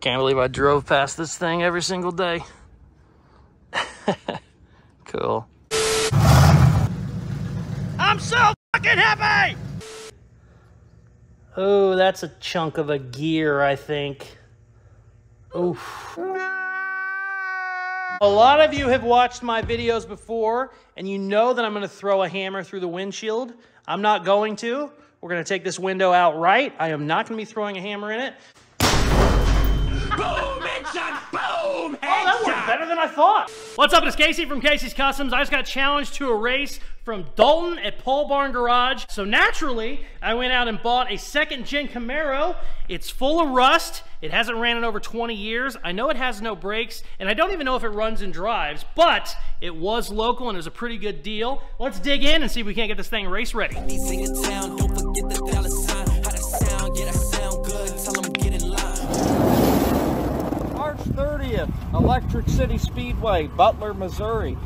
Can't believe I drove past this thing every single day. Cool. I'm so fucking happy! Oh, that's a chunk of a gear, I think. Oof. A lot of you have watched my videos before, and you know that I'm going to throw a hammer through the windshield. I'm not going to. We're going to take this window out right. I am not going to be throwing a hammer in it. Boom, headshot! Boom, headshot! Oh, that worked better than I thought. What's up, it's Casey from Casey's Customs. I just got challenged to a race from Dalton at Pole Barn Garage. So naturally, I went out and bought a second-gen Camaro. It's full of rust. It hasn't ran in over 20 years. I know it has no brakes, and I don't even know if it runs and drives, but it was local and it was a pretty good deal. Let's dig in and see if we can't get this thing race ready. Electric City Speedway, Butler, Missouri.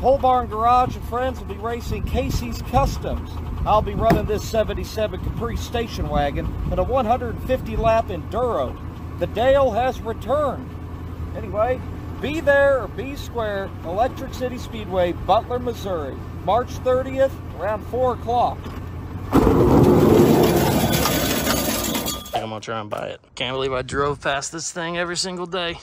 Pole Barn Garage and friends will be racing Casey's Customs. I'll be running this 77 Capri Station Wagon in a 150 lap enduro. The Dale has returned. Anyway, be there or be square, Electric City Speedway, Butler, Missouri, March 30th, around 4 o'clock. I'm gonna try and buy it. Can't believe I drove past this thing every single day.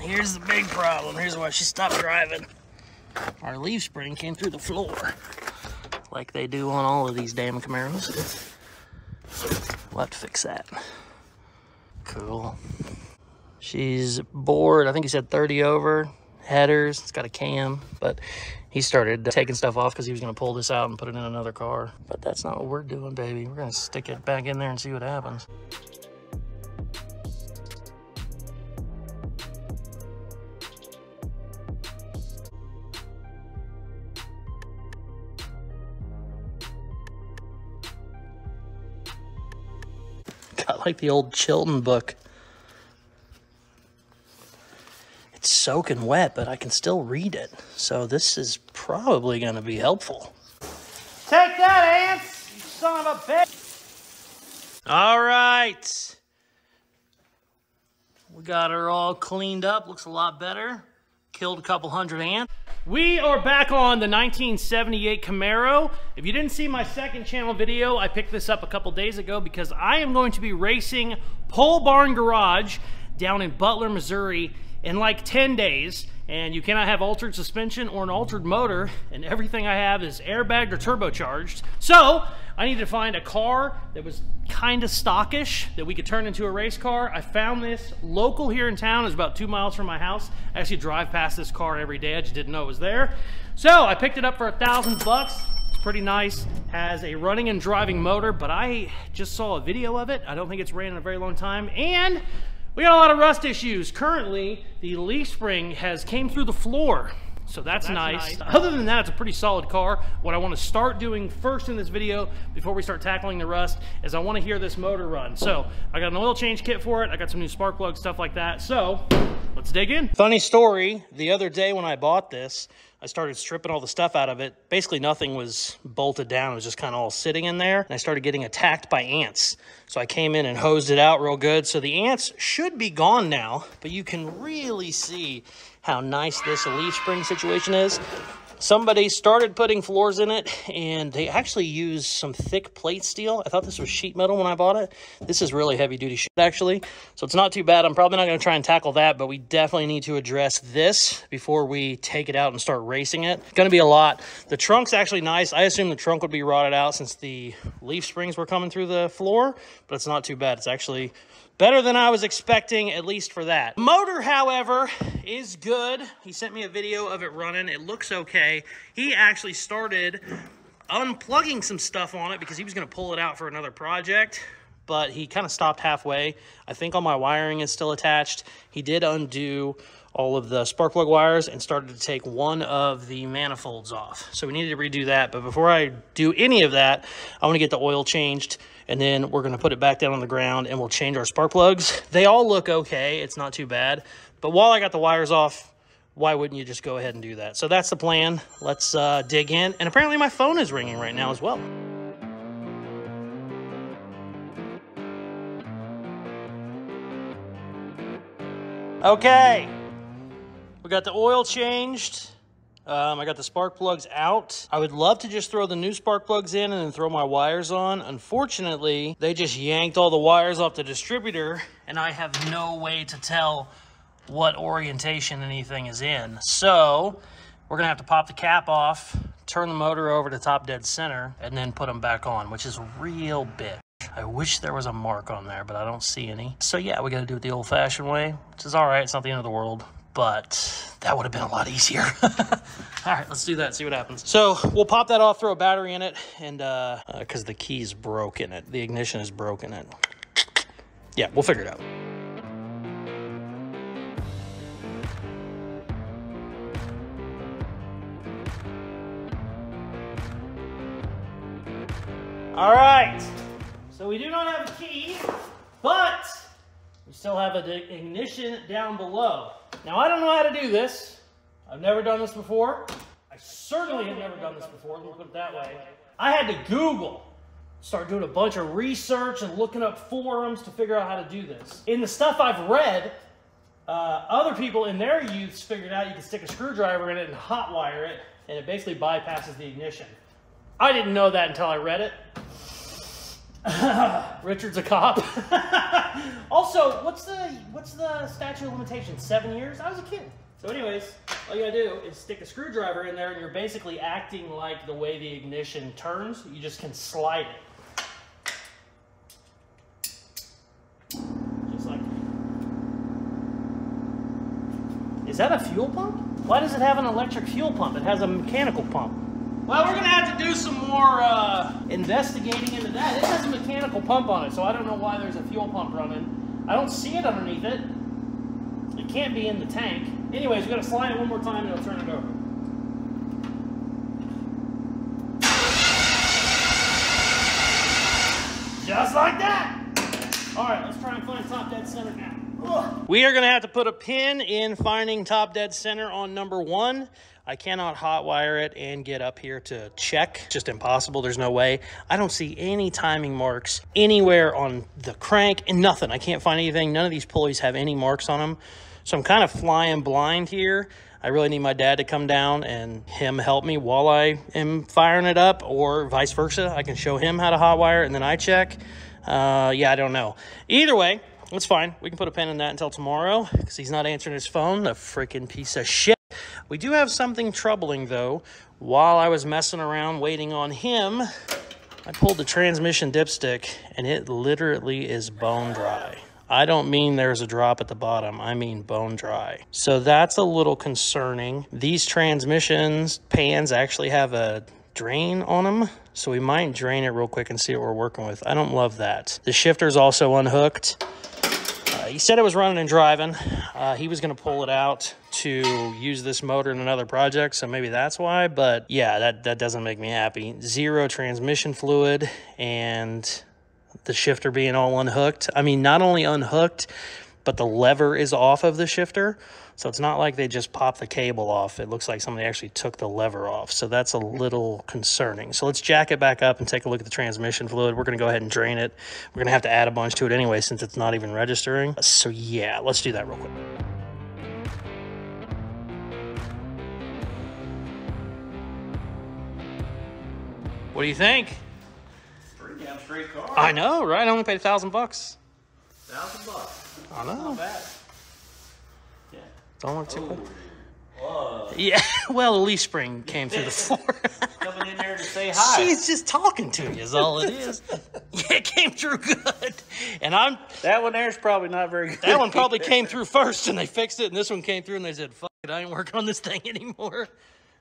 Here's the big problem. Here's why she stopped driving. Our leaf spring came through the floor, like they do on all of these damn Camaros. We'll have to fix that. Cool. She's bored. I think he said 30 over. Headers. It's got a cam, but he started taking stuff off because he was going to pull this out and put it in another car. But that's not what we're doing, baby. We're going to stick it back in there and see what happens. Got like the old Chilton book. It's soaking wet, but I can still read it. So this is probably gonna be helpful. Take that, ants, you son of a bitch. All right. We got her all cleaned up, looks a lot better. Killed a couple hundred ants. We are back on the 1978 Camaro. If you didn't see my second channel video, I picked this up a couple days ago because I am going to be racing Pole Barn Garage down in Butler, Missouri in like 10 days, and you cannot have altered suspension or an altered motor, and everything I have is airbagged or turbocharged. So I needed to find a car that was kind of stockish that we could turn into a race car. I found this local here in town. It's about 2 miles from my house. I actually drive past this car every day. I just didn't know it was there. So I picked it up for $1,000. It's pretty nice. Has a running and driving motor, but I just saw a video of it. I don't think it's ran in a very long time, and we got a lot of rust issues. Currently, the leaf spring has came through the floor, so that's nice. Other than that, it's a pretty solid car. What I want to start doing first in this video, before we start tackling the rust, is I want to hear this motor run. So I got an oil change kit for it. I got some new spark plugs, stuff like that. So let's dig in. Funny story, the other day when I bought this, I started stripping all the stuff out of it. Basically nothing was bolted down. It was just kind of all sitting in there. And I started getting attacked by ants. So I came in and hosed it out real good. So the ants should be gone now, but you can really see how nice this leaf spring situation is. Somebody started putting floors in it, and they actually used some thick plate steel. I thought this was sheet metal when I bought it. This is really heavy-duty shit, actually, so it's not too bad. I'm probably not going to try and tackle that, but we definitely need to address this before we take it out and start racing it. It's going to be a lot. The trunk's actually nice. I assume the trunk would be rotted out since the leaf springs were coming through the floor, but it's not too bad. It's actually better than I was expecting, at least for that. Motor, however, is good. He sent me a video of it running. It looks okay. He actually started unplugging some stuff on it because he was gonna pull it out for another project, but he kind of stopped halfway. I think all my wiring is still attached. He did undo all of the spark plug wires and started to take one of the manifolds off. So we needed to redo that, but before I do any of that, I wanna get the oil changed. And then we're gonna put it back down on the ground and we'll change our spark plugs. They all look okay, it's not too bad. But while I got the wires off, why wouldn't you just go ahead and do that? So that's the plan. Let's dig in. And apparently my phone is ringing right now as well. Okay, we got the oil changed. I got the spark plugs out. I would love to just throw the new spark plugs in and then throw my wires on. Unfortunately, they just yanked all the wires off the distributor and I have no way to tell what orientation anything is in. So we're gonna have to pop the cap off, turn the motor over to top dead center, and then put them back on, which is a real bitch. I wish there was a mark on there, but I don't see any. So yeah, we gotta do it the old-fashioned way, which is all right, it's not the end of the world. But that would have been a lot easier. All right, let's do that, see what happens. So we'll pop that off, throw a battery in it, and because the key's broke in it. The ignition is broke in it. Yeah, we'll figure it out. All right, so we do not have a key, but we still have an ignition down below. Now, I don't know how to do this. I've never done this before. I certainly have never done this before, let me put it that way. I had to Google, start doing a bunch of research and looking up forums to figure out how to do this. In the stuff I've read, other people in their youths figured out you can stick a screwdriver in it and hot wire it, and it basically bypasses the ignition. I didn't know that until I read it. Richard's a cop. Also, what's the statute of limitations? 7 years? I was a kid. So anyways, all you gotta do is stick a screwdriver in there and you're basically acting like the way the ignition turns, you just can slide it. Just like that. Is that a fuel pump? Why does it have an electric fuel pump? It has a mechanical pump. Well, we're gonna have to do some more investigating into that. It has a mechanical pump on it, so I don't know why there's a fuel pump running. I don't see it underneath it. It can't be in the tank. Anyways, we're gonna slide it one more time and it'll turn it over. Just like that! All right, let's try and find top dead center now. Ugh. We are gonna have to put a pin in finding top dead center on number one. I cannot hotwire it and get up here to check. It's just impossible, there's no way. I don't see any timing marks anywhere on the crank and nothing. I can't find anything. None of these pulleys have any marks on them. So I'm kind of flying blind here. I really need my dad to come down and him help me while I am firing it up, or vice versa. I can show him how to hotwire and then I check. Yeah, I don't know. Either way, it's fine. We can put a pin in that until tomorrow because he's not answering his phone, the freaking piece of shit. We do have something troubling, though. While I was messing around waiting on him, I pulled the transmission dipstick, and it literally is bone dry. I don't mean there's a drop at the bottom. I mean bone dry. So that's a little concerning. These transmissions pans actually have a drain on them, so we might drain it real quick and see what we're working with. I don't love that. The shifter's also unhooked. He said it was running and driving. He was going to pull it out to use this motor in another project, so maybe that's why. But yeah, that doesn't make me happy. Zero transmission fluid and the shifter being all unhooked. I mean, not only unhooked, but the lever is off of the shifter. So it's not like they just popped the cable off. It looks like somebody actually took the lever off. So that's a little concerning. So let's jack it back up and take a look at the transmission fluid. We're gonna go ahead and drain it. We're gonna have to add a bunch to it anyway since it's not even registering. So yeah, let's do that real quick. What do you think? Pretty damn straight car. I know, right? I only paid $1,000. $1,000. I know. Not bad. Don't look too bad. Yeah, well, the leaf spring came through the floor. Coming in there to say hi. She's just talking to you is all it is. Yeah, it came through good. And that one there's probably not very good. That one probably came through first and they fixed it, and this one came through and they said, fuck it, I ain't working on this thing anymore.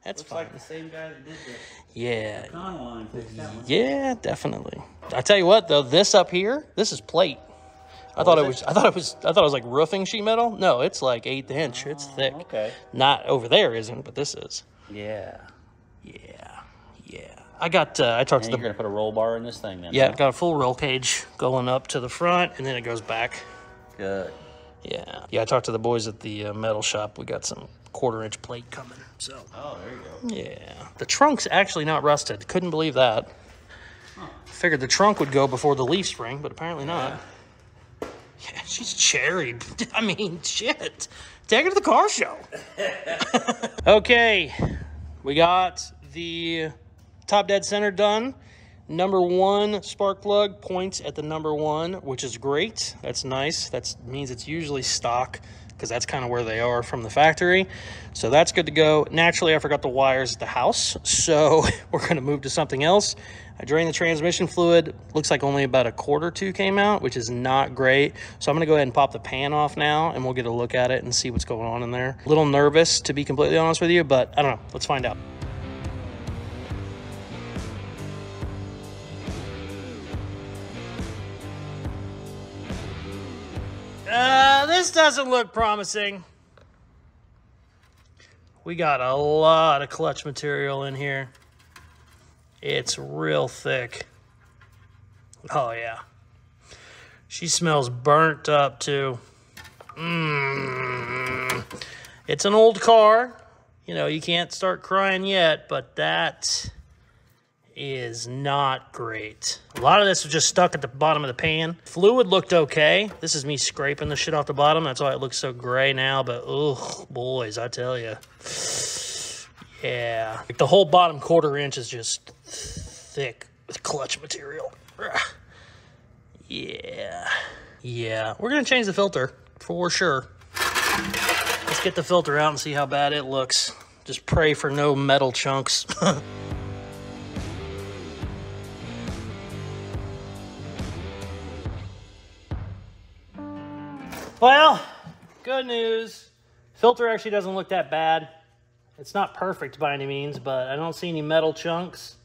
That's fine. Looks like the same guy that did that. Yeah. The con line fixed that one. Yeah, definitely. I tell you what though, this up here, this is plate. I thought it was like roofing sheet metal. No, it's like 1/8 inch. It's thick. Okay. Not over there, isn't? But this is. Yeah. Yeah. Yeah. I got. I talked to them. You're gonna put a roll bar in this thing, then. Yeah, huh? Got a full roll cage going up to the front, and then it goes back. Good. Yeah. Yeah. I talked to the boys at the metal shop. We got some 1/4 inch plate coming. So. Oh, there you go. Yeah. The trunk's actually not rusted. Couldn't believe that. Huh. Figured the trunk would go before the leaf spring, but apparently not. Yeah, she's cherry. I mean, shit. Take her to the car show. Okay, we got the top dead center done. Number one spark plug points at the number one, which is great. That's nice. That means it's usually stock, because that's kind of where they are from the factory. So that's good to go. Naturally, I forgot the wires at the house, so we're going to move to something else. I drained the transmission fluid. Looks like only about a quart or two came out, which is not great. So I'm going to go ahead and pop the pan off now, and we'll get a look at it and see what's going on in there. A little nervous, to be completely honest with you, but I don't know. Let's find out. This doesn't look promising. We got a lot of clutch material in here. It's real thick. Oh yeah. She smells burnt up too. It's an old car. You know, you can't start crying yet, but that is not great. A lot of this was just stuck at the bottom of the pan. Fluid looked okay. This is me scraping the shit off the bottom. That's why it looks so gray now, but oh, boys, I tell you. Yeah. Like the whole bottom quarter-inch is just thick with clutch material. Yeah. Yeah. We're going to change the filter for sure. Let's get the filter out and see how bad it looks. Just pray for no metal chunks. Well, good news. Filter actually doesn't look that bad. It's not perfect by any means, but I don't see any metal chunks.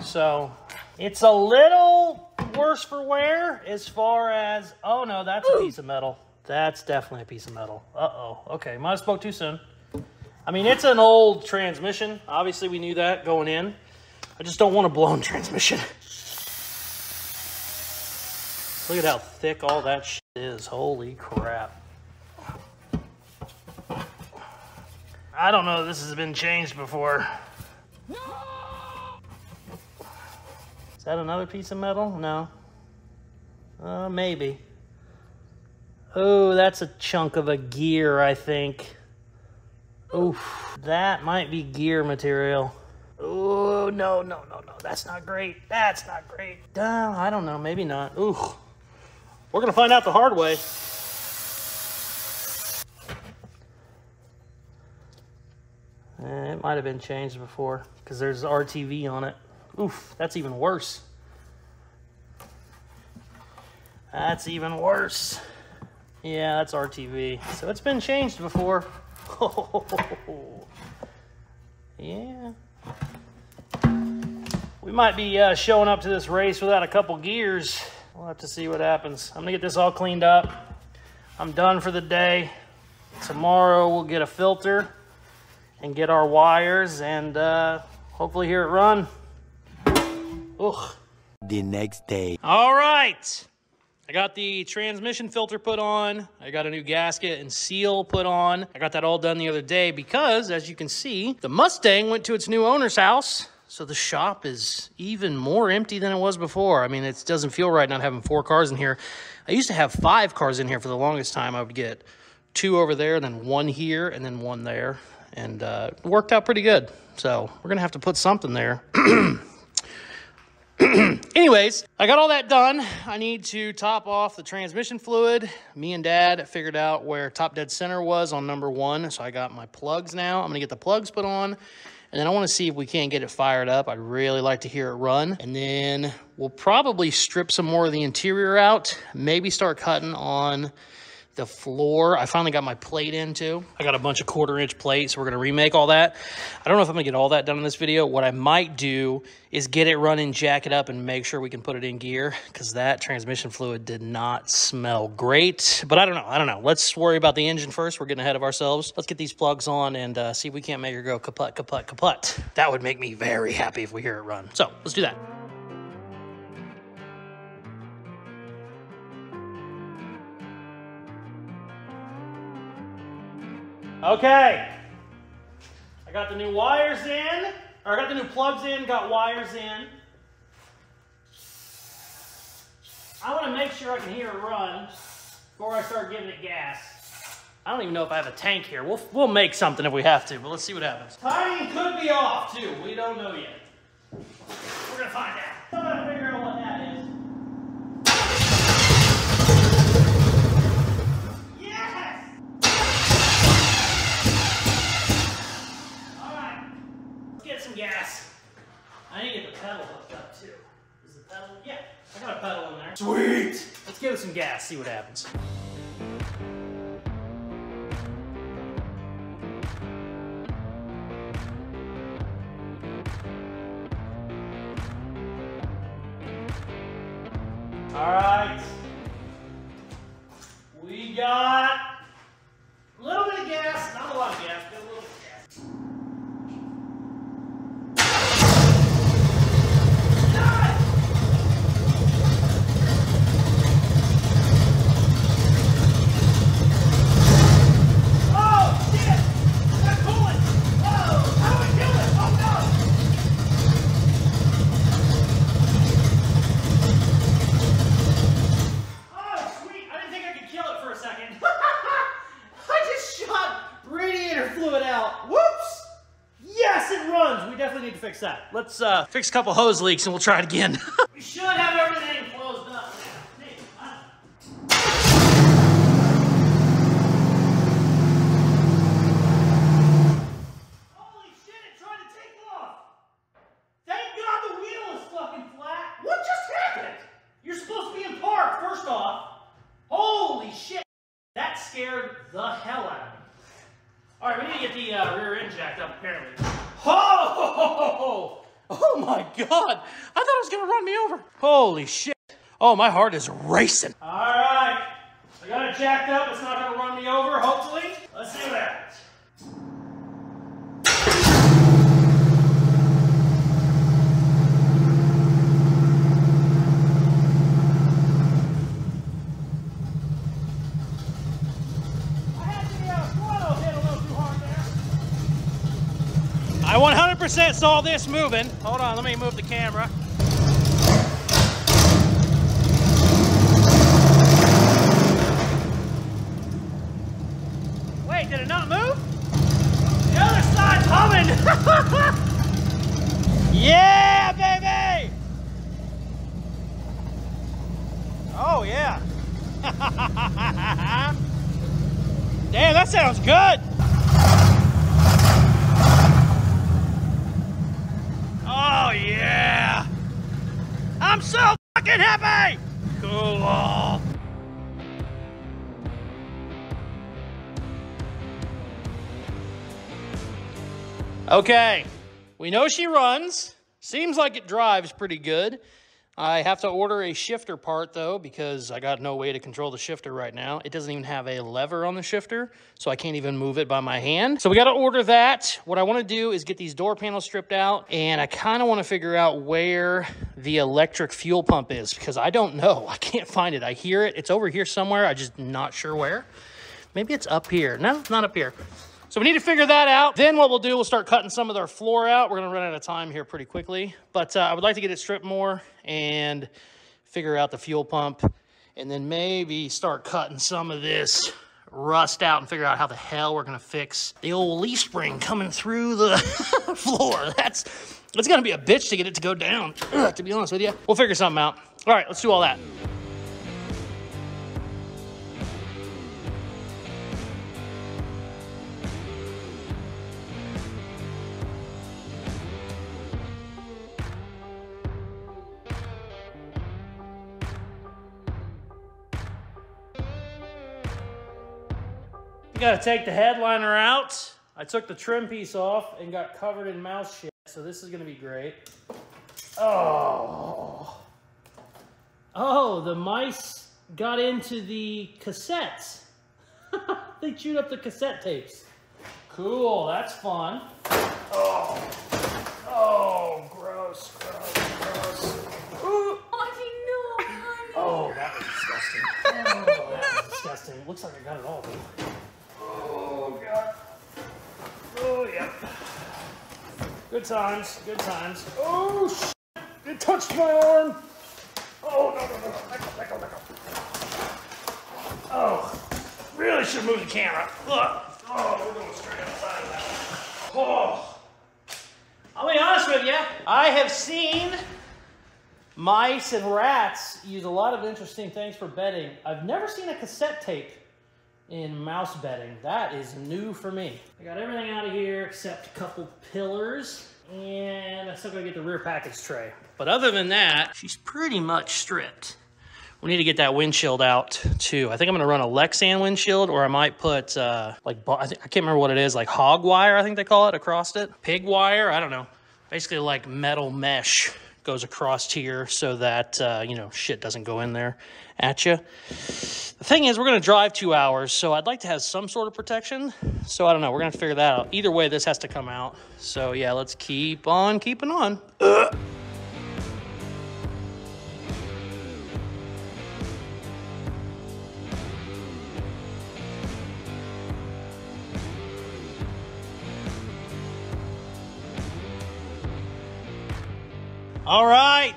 So it's a little worse for wear as far as, oh no, that's a piece of metal. That's definitely a piece of metal. Uh-oh, okay, might have spoke too soon. I mean, it's an old transmission. Obviously we knew that going in. I just don't want a blown transmission. Look at how thick all that shit is. Holy crap. I don't know if this has been changed before. No! Is that another piece of metal? No. Maybe. Oh, that's a chunk of a gear, I think. Oof. That might be gear material. Oh, no, no, no, no. That's not great. That's not great. I don't know. Maybe not. Ooh. We're going to find out the hard way. It might have been changed before because there's RTV on it. Oof, that's even worse. That's even worse. Yeah, that's RTV. So it's been changed before. Yeah. We might be showing up to this race without a couple gears. We'll have to see what happens. I'm gonna get this all cleaned up. I'm done for the day. Tomorrow we'll get a filter and get our wires and hopefully hear it run. Ugh. The next day. All right. I got the transmission filter put on. I got a new gasket and seal put on. I got that all done the other day because, as you can see, the Mustang went to its new owner's house. So the shop is even more empty than it was before. I mean, it doesn't feel right not having 4 cars in here. I used to have 5 cars in here for the longest time. I would get 2 over there, and then 1 here, and then 1 there. And it worked out pretty good. So we're going to have to put something there. Anyways, I got all that done. I need to top off the transmission fluid. Me and Dad figured out where top dead center was on number 1. So I got my plugs now. I'm going to get the plugs put on. And then I want to see if we can't get it fired up. I'd really like to hear it run. And then we'll probably strip some more of the interior out. Maybe start cutting on the floor. I finally got my plate in too. I got a bunch of quarter-inch plates. So we're going to remake all that. I don't know if I'm going to get all that done in this video. What I might do is get it running, jack it up, and make sure we can put it in gear. Because that transmission fluid did not smell great. But I don't know. I don't know. Let's worry about the engine first. We're getting ahead of ourselves. Let's get these plugs on and see if we can't make her go kaput, kaput, kaput. That would make me very happy if we hear it run. So let's do that. Okay, I got the new wires in, or I got the new plugs in, got wires in. I want to make sure I can hear it run before I start giving it gas. I don't even know if I have a tank here. We'll make something if we have to, but let's see what happens. Timing could be off too. We don't know yet. We're gonna find out. I'm gonna figure out what that is. Yes! All right, let's get some gas. I need to get the pedal hooked up too. Is the pedal? Yeah, I got a pedal in there. Sweet! Let's give it some gas, see what happens. All right, we got a little bit of gas, not a lot of gas, but a little bit of gas. Let's fix a couple hose leaks and we'll try it again. We should have everything closed up now. Holy shit, it tried to take off. Thank God the wheel is fucking flat. What just happened? You're supposed to be in park, first off. Holy shit. That scared the hell out of me. All right, we need to get the rear end jacked up apparently. Oh! Oh my God! I thought it was gonna run me over. Holy shit! Oh, my heart is racing. All right, I got it jacked up. It's not gonna run me over, hopefully. Let's see that. I 100% saw this moving. Hold on, let me move the camera. Wait, did it not move? The other side's humming. Yeah, baby! Oh, yeah. Damn, that sounds good. Oh yeah! I'm so fucking happy! Cool. Okay, we know she runs. Seems like it drives pretty good. I have to order a shifter part though because I got no way to control the shifter right now. It doesn't even have a lever on the shifter, so I can't even move it by my hand. So we got to order that. What I want to do is get these door panels stripped out, and I kind of want to figure out where the electric fuel pump is because I don't know. I can't find it. I hear it. It's over here somewhere. I'm just not sure where. Maybe it's up here. No, it's not up here. So we need to figure that out. Then what we'll do, we'll start cutting some of our floor out. We're gonna run out of time here pretty quickly, but I would like to get it stripped more and figure out the fuel pump, and then maybe start cutting some of this rust out and figure out how the hell we're gonna fix the old leaf spring coming through the floor. It's gonna be a bitch to get it to go down, to be honest with you. We'll figure something out. All right, let's do all that. Got to take the headliner out. I took the trim piece off and got covered in mouse shit, so this is going to be great. Oh. Oh, the mice got into the cassettes. They chewed up the cassette tapes. Cool, that's fun. Oh. Oh, gross, gross, gross. Ooh. Oh, no, honey. Oh, that was disgusting. Oh, that was disgusting. It looks like I got it all. Oh, God. Oh, yeah. Good times. Good times. Oh, shit. It touched my arm. Oh, no, no, no. Back up, back up. Really should move the camera. Look. Oh, we're going straight outside of that one. Oh. I'll be honest with you. I have seen mice and rats use a lot of interesting things for bedding. I've never seen a cassette tape in mouse bedding. That is new for me. I got everything out of here except a couple pillars. And I still gotta get the rear package tray. But other than that, she's pretty much stripped. We need to get that windshield out too. I think I'm gonna run a Lexan windshield, or I might put like, I can't remember what it is, like hog wire, I think they call it, across it. Pig wire, I don't know. Basically like metal mesh goes across here so that, you know, shit doesn't go in there at you. The thing is, we're gonna drive 2 hours, so I'd like to have some sort of protection. So I don't know, we're gonna figure that out. Either way, this has to come out. So yeah, let's keep on keeping on. Ugh. All right,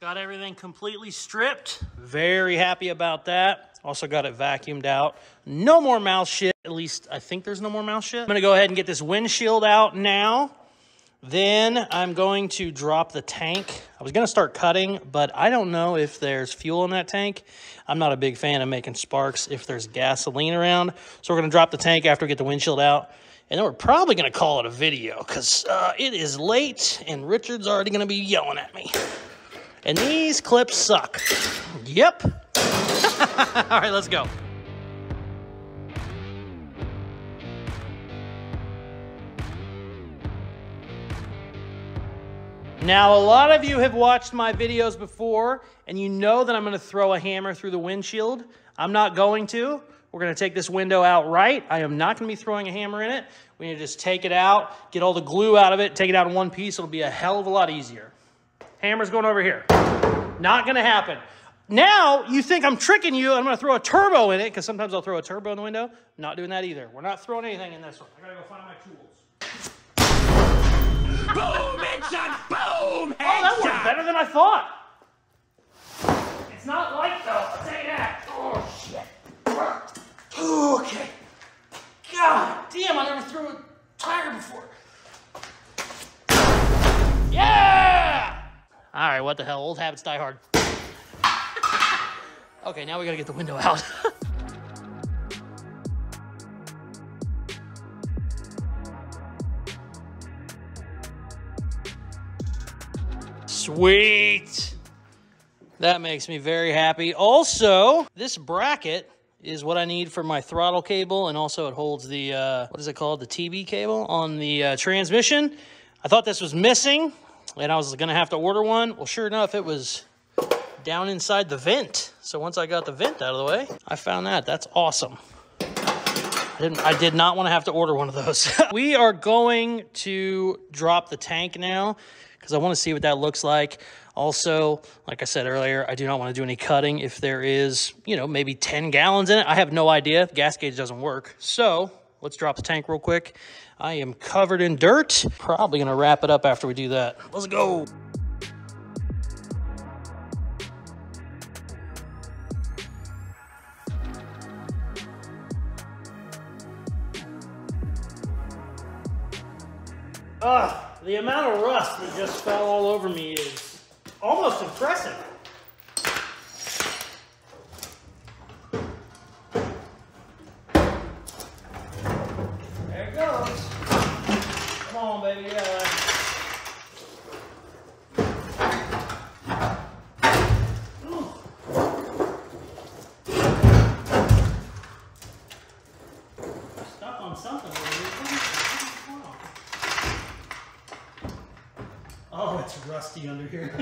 got everything completely stripped. Very happy about that. Also got it vacuumed out. No more mouse shit, at least I think there's no more mouse shit. I'm gonna go ahead and get this windshield out now. Then I'm going to drop the tank. I was gonna start cutting, but I don't know if there's fuel in that tank. I'm not a big fan of making sparks if there's gasoline around. So we're gonna drop the tank after we get the windshield out. And then we're probably going to call it a video because it is late and Richard's already going to be yelling at me. And these clips suck. Yep. All right, let's go. Now, a lot of you have watched my videos before and you know that I'm going to throw a hammer through the windshield. I'm not going to. We're going to take this window out right. I am not going to be throwing a hammer in it. We need to just take it out, get all the glue out of it, take it out in one piece. It'll be a hell of a lot easier. Hammer's going over here. Not going to happen. Now you think I'm tricking you. I'm going to throw a turbo in it because sometimes I'll throw a turbo in the window. I'm not doing that either. We're not throwing anything in this one. I got to go find my tools. Boom, headshot! Boom, headshot! Oh, that worked better than I thought. It's not light though. I'll tell you that. Oh, shit. Ooh, okay. God damn, I never threw a tire before. Yeah! All right, what the hell? Old habits die hard. Okay, now we gotta get the window out. Sweet. That makes me very happy. Also, this bracket is what I need for my throttle cable, and also it holds the, what is it called? The TB cable on the transmission. I thought this was missing, and I was gonna have to order one. Well, sure enough, it was down inside the vent. So once I got the vent out of the way, I found that. That's awesome. I did not wanna have to order one of those. We are going to drop the tank now, because I wanna see what that looks like. Also, like I said earlier, I do not want to do any cutting if there is, you know, maybe 10 gallons in it. I have no idea. The gas gauge doesn't work. So let's drop the tank real quick. I am covered in dirt. Probably going to wrap it up after we do that. Let's go. The amount of rust that just fell all over me is almost impressive. There it goes. Come on, baby. Stuck on something. Oh, it's rusty under here.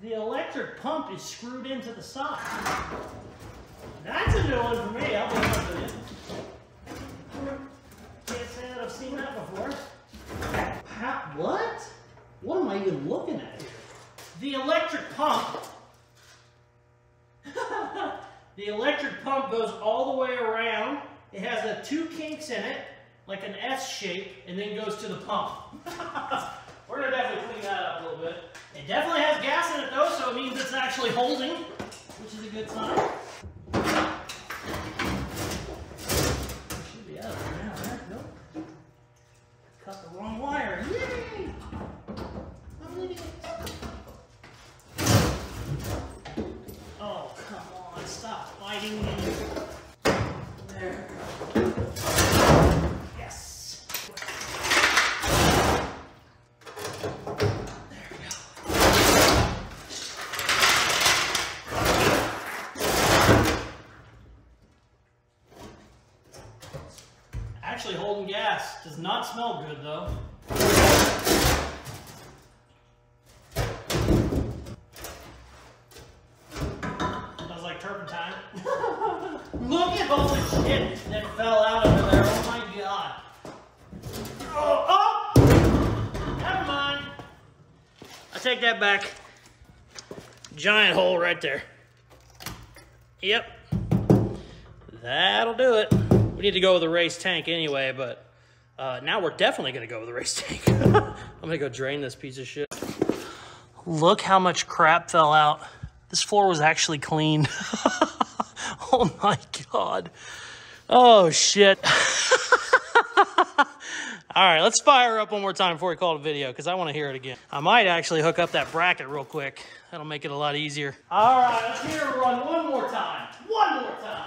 The electric pump is screwed into the side. That's a new one for me. I'll be honest with you. Can't say that I've seen that before. How, what? What am I even looking at here? The electric pump. The electric pump goes all the way around. It has two kinks in it, like an S shape, and then goes to the pump. We're gonna definitely clean that up a little bit. It definitely has gas in it though, so it means it's actually holding, which is a good sign. It should be out of now, right? Nope. Cut the wrong wire. Yay! I'm leaving it. Oh, come on, stop biting me. There. Yes. There we go. Actually holding gas. Does not smell good though. Smells like turpentine. Look at all the shit that fell out of there. Oh my god. Oh, oh! Never mind. I take that back. Giant hole right there. Yep. That'll do it. We need to go with a race tank anyway, but now we're definitely going to go with a race tank. I'm going to go drain this piece of shit. Look how much crap fell out. This floor was actually clean. Oh my god. Oh shit. All right, let's fire up one more time before we call it a video because I want to hear it again. I might actually hook up that bracket real quick. That'll make it a lot easier. All right, let's hear it run one more time. One more time.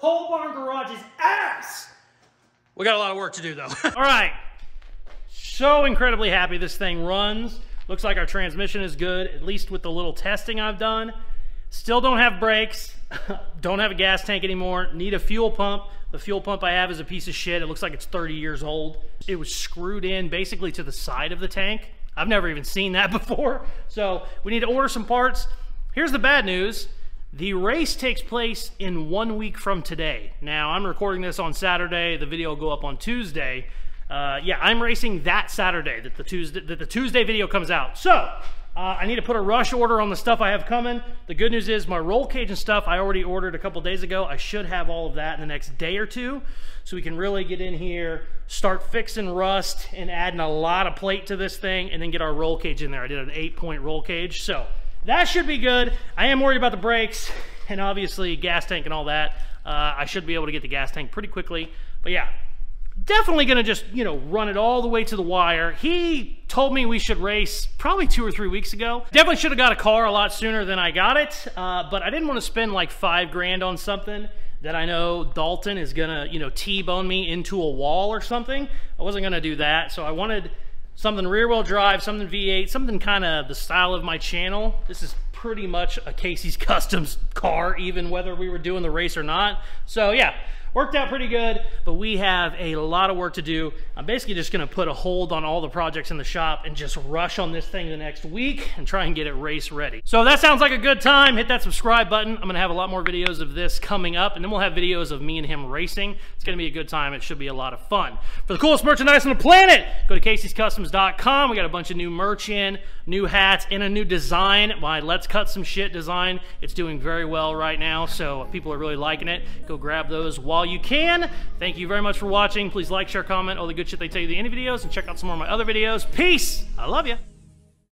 Pole Barn Garage's ass! We got a lot of work to do though. All right, so incredibly happy this thing runs. Looks like our transmission is good, at least with the little testing I've done. Still don't have brakes, don't have a gas tank anymore, need a fuel pump. The fuel pump I have is a piece of shit. It looks like it's 30 years old. It was screwed in basically to the side of the tank. I've never even seen that before. So we need to order some parts. Here's the bad news. The race takes place in 1 week from today. Now, I'm recording this on Saturday. The video will go up on Tuesday. Yeah, I'm racing that Saturday that the Tuesday video comes out. So, I need to put a rush order on the stuff I have coming. The good news is my roll cage and stuff I already ordered a couple days ago. I should have all of that in the next day or two. So we can really get in here, start fixing rust and adding a lot of plate to this thing and then get our roll cage in there. I did an 8-point roll cage, so that should be good. I am worried about the brakes and obviously gas tank and all that. I should be able to get the gas tank pretty quickly. But yeah, definitely gonna just, you know, run it all the way to the wire. He told me we should race probably 2 or 3 weeks ago. Definitely should have got a car a lot sooner than I got it. But I didn't want to spend like $5 grand on something that I know Dalton is gonna, you know, T-bone me into a wall or something. I wasn't gonna do that. So I wanted something rear-wheel drive, something V8, something kind of the style of my channel. This is pretty much a Casey's Customs car, even whether we were doing the race or not. So yeah, worked out pretty good, but we have a lot of work to do. I'm basically just gonna put a hold on all the projects in the shop and just rush on this thing the next week and try and get it race ready. So if that sounds like a good time, hit that subscribe button. I'm gonna have a lot more videos of this coming up, and then we'll have videos of me and him racing. It's gonna be a good time. It should be a lot of fun. For the coolest merchandise on the planet, go to Casey'sCustoms.com. We got a bunch of new merch in, new hats, and a new design. My Let's Cut Some Shit design. It's doing very well right now, so people are really liking it. Go grab those while you can. Thank you very much for watching. Please like, share, comment, all the good shit they tell you at the end of videos, and check out some more of my other videos. Peace! I love you!